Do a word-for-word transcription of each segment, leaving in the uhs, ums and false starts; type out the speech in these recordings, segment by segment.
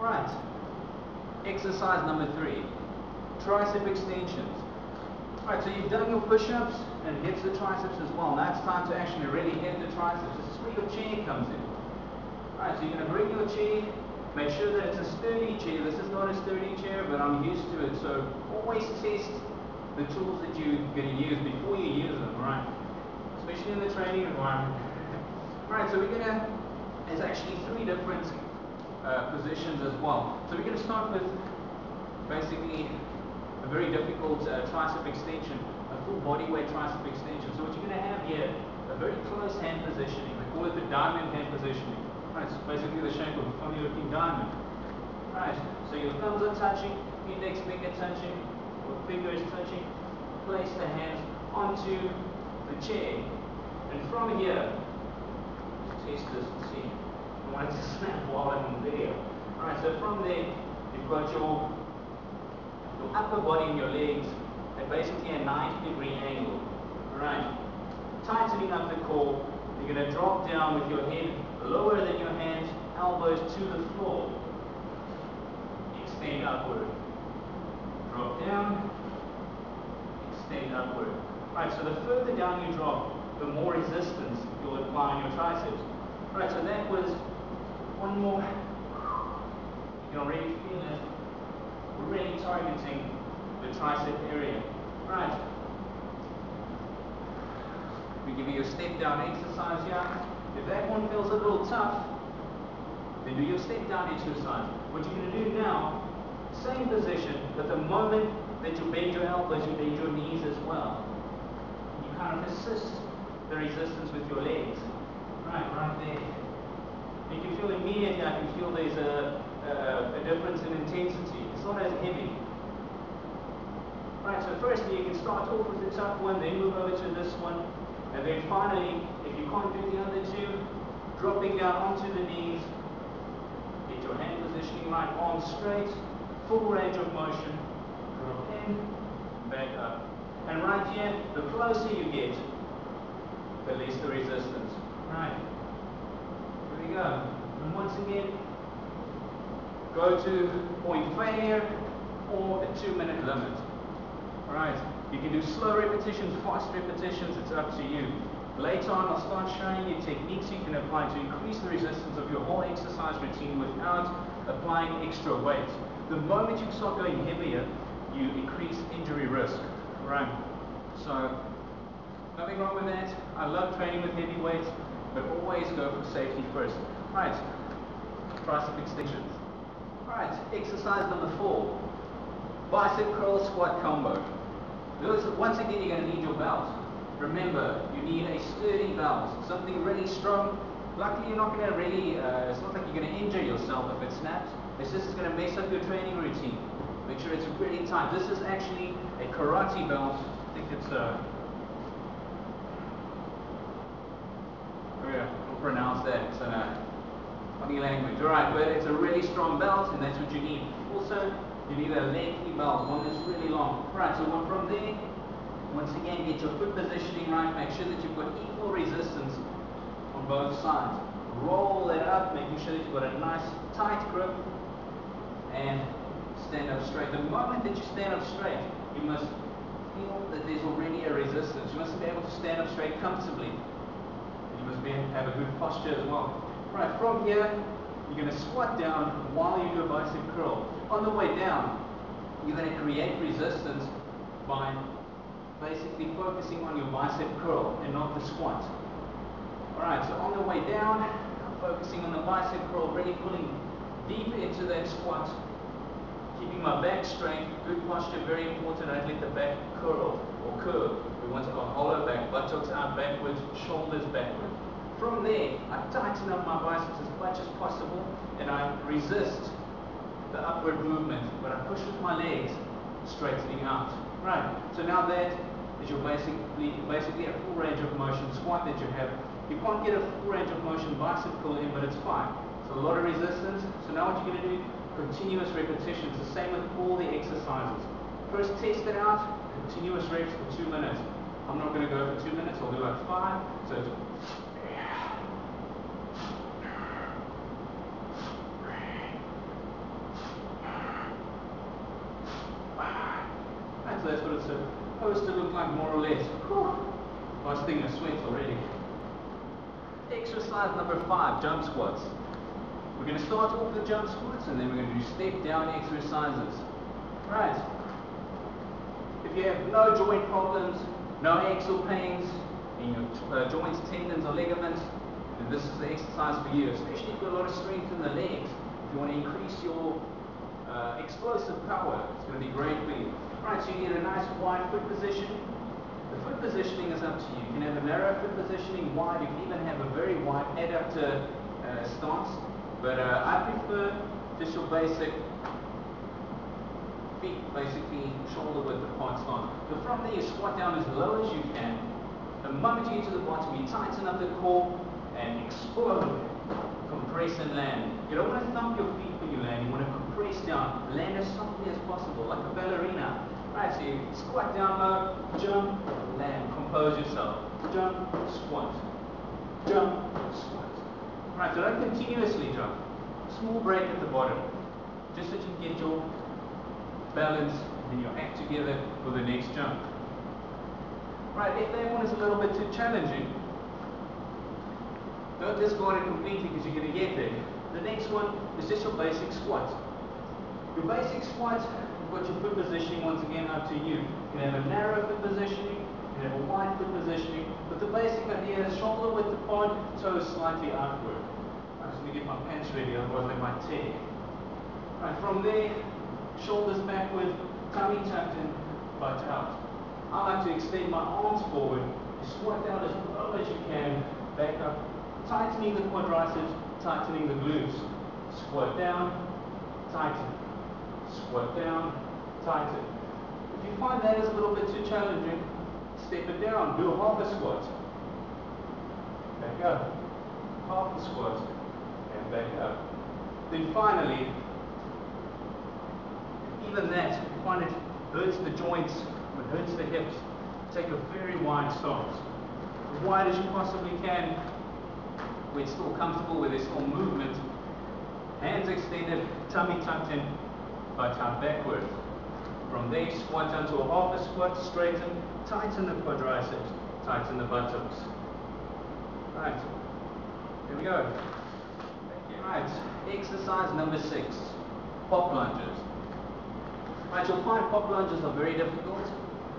Right. Exercise number three. Tricep extensions. Alright, so you've done your push-ups and hits the triceps as well. Now it's time to actually really hit the triceps. This is where your chair comes in. Alright, so you're going to bring your chair. Make sure that it's a sturdy chair. This is not a sturdy chair, but I'm used to it. So always test the tools that you're going to use before you use them, right? Especially in the training environment. Alright, so we're going to, there's actually three different uh, positions as well. So we're going to start with basically a very difficult uh, tricep extension, a full body weight tricep extension. So what you're going to have here, a very close hand positioning. We call it the diamond hand positioning. Right, it's basically the shape of a funny looking diamond. Right, so your thumbs are touching, index finger touching, or finger is touching. Place the hands onto the chair, and from here, test this and see. I wanted to snap while I'm on the video. Right, so from there, you've got your your upper body and your legs at basically a ninety degree angle. Alright, tightening up the core, you're going to drop down with your head lower than your hands, elbows to the floor. Extend upward. Drop down, extend upward. Alright, so the further down you drop, the more resistance you'll apply on your triceps. Alright, so that was one more. You can already feel it. We're really targeting the tricep area. Right. We give you a step down exercise here. If that one feels a little tough, then do your step down exercise. What you're going to do now, same position, but the moment that you bend your elbows, you bend your knees as well. You kind of assist the resistance with your legs. Right, right there. You can feel immediately, I can feel there's a, a, a difference in intensity. It's not as heavy. Right, so firstly you can start off with the tough one, then move over to this one, and then finally, if you can't do the other two, dropping down onto the knees, get your hand positioning right, arms straight, full range of motion, drop in, back up. And right here, the closer you get, the less the resistance. Right, here we go. And once again, go to point failure or a two minute limit. Alright, you can do slow repetitions, fast repetitions, it's up to you. Later on I'll start showing you techniques you can apply to increase the resistance of your whole exercise routine without applying extra weight. The moment you start going heavier, you increase injury risk. Right, so nothing wrong with that. I love training with heavy weights, but always go for safety first. Right, tricep extensions. Alright, exercise number four, bicep curl squat combo. Once again, you're going to need your belt. Remember, you need a sturdy belt, something really strong. Luckily, you're not going to really, uh, it's not like you're going to injure yourself if it snaps. It's just going to mess up your training routine. Make sure it's really tight. This is actually a karate belt. I think it's a, uh, I'll pronounce that. Uh, Funny language, alright, but it's a really strong belt and that's what you need. Also, you need a lengthy belt, one that's really long. Right, so from there, once again, get your foot positioning right, make sure that you've got equal resistance on both sides. Roll it up, making sure that you've got a nice tight grip, and stand up straight. The moment that you stand up straight, you must feel that there's already a resistance. You must be able to stand up straight comfortably. You must be, have a good posture as well. Right, from here, you're going to squat down while you do a bicep curl. On the way down, you're going to create resistance by basically focusing on your bicep curl and not the squat. Alright, so on the way down, focusing on the bicep curl, really pulling deep into that squat. Keeping my back straight, good posture, very important. Don't let the back curl or curve. We want a hollow back, buttocks out backwards, shoulders backwards. From there, I tighten up my biceps as much as possible and I resist the upward movement, but I push with my legs, straightening out. Right, so now that is your basically, basically a full range of motion squat that you have. You can't get a full range of motion bicep curl in, but it's fine. It's a lot of resistance. So now what you're going to do, continuous repetitions, the same with all the exercises. First test it out, continuous reps for two minutes. I'm not going to go for two minutes, I'll do like five. So it's Busting your sweats already. Exercise number five, jump squats. We're going to start off with jump squats and then we're going to do step down exercises. Right. If you have no joint problems, no axial pains in your uh, joints, tendons or ligaments, then this is the exercise for you, especially if you've got a lot of strength in the legs. If you want to increase your uh, explosive power, it's going to be great for you. Right, so you get a nice wide foot position. The foot positioning is up to you. You can have a narrow foot positioning, wide, you can even have a very wide adductor uh, stance. But uh, I prefer just your basic feet, basically shoulder width apart stance. But from there you squat down as low as you can. The moment you get to the bottom, you tighten up the core and explode. Compress and land. You don't want to thump your feet when you land, you want to compress down, land as softly as possible, like a ballerina. Right, so you squat down low, jump, land, compose yourself, jump, squat, jump, squat. Right, so don't continuously jump, small break at the bottom, just so you can get your balance and your act together for the next jump. Right, if that one is a little bit too challenging, don't discard it completely because you're going to get there. The next one is just your basic squat. Your basic squat, you've got your foot positioning once again up to you. You can have a narrow foot positioning, you can have a wide foot positioning, but the basic idea is shoulder width apart, toes slightly outward. I'm just going to get my pants ready, otherwise they might tear. Right, from there, shoulders backward, tummy tucked in, butt out. I like to extend my arms forward, you squat down as low as you can, back up. Tightening the quadriceps, tightening the glutes. Squat down, tighten. Squat down, tighten. If you find that is a little bit too challenging, step it down. Do a half a squat. Back up. Half a squat. And back up. Then finally, even that, if you find it hurts the joints, it hurts the hips, take a very wide stance. As wide as you possibly can. Where it's still comfortable, where there's still movement. Hands extended, tummy tucked in, butt out backwards. From there, squat down to a half a squat, straighten, tighten the quadriceps, tighten the buttocks. Right, there we go. Right, exercise number six, pop lunges. Right, you'll find pop lunges are very difficult.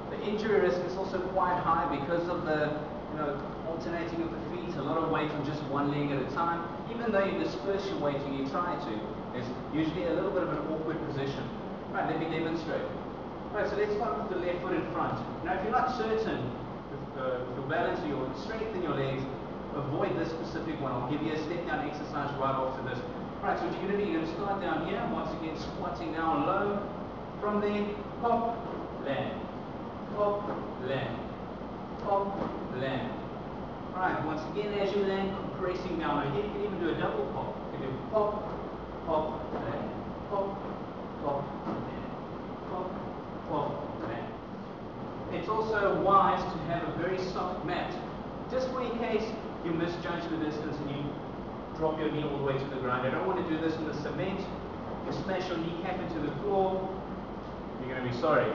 The injury risk is also quite high because of the, you know, alternating of the feet, a lot of weight on just one leg at a time. Even though you disperse your weight and you try to, there's usually a little bit of an awkward position. Right, let me demonstrate. Right, so let's start with the left foot in front. Now if you're not certain with, uh, with your balance or your strength in your legs, avoid this specific one. I'll give you a step down exercise right after this. Right, so what you're going to do, you're going to start down here, once again squatting down low. From there, pop, land, pop, land, pop, land. Right, once again as you land, compressing down. Now here you can even do a double pop. You can do pop, pop, land, pop, pop, land, pop, pop, land. It's also wise to have a very soft mat, just for in case you misjudge the distance and you drop your knee all the way to the ground. I don't want to do this in the cement. You smash your kneecap into the floor, you're going to be sorry.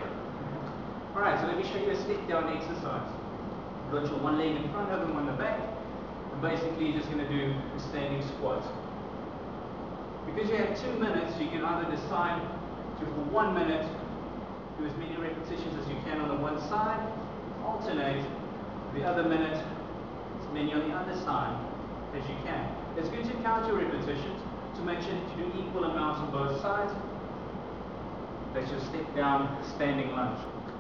Alright, so let me show you a step down exercise. You've got your one leg in front of them on the back, and basically you're just going to do a standing squat. Because you have two minutes, you can either decide to, for one minute, do as many repetitions as you can on the one side, alternate the other minute, as many on the other side as you can. It's good to count your repetitions to make sure that you do equal amounts on both sides. That's your step down standing lunge.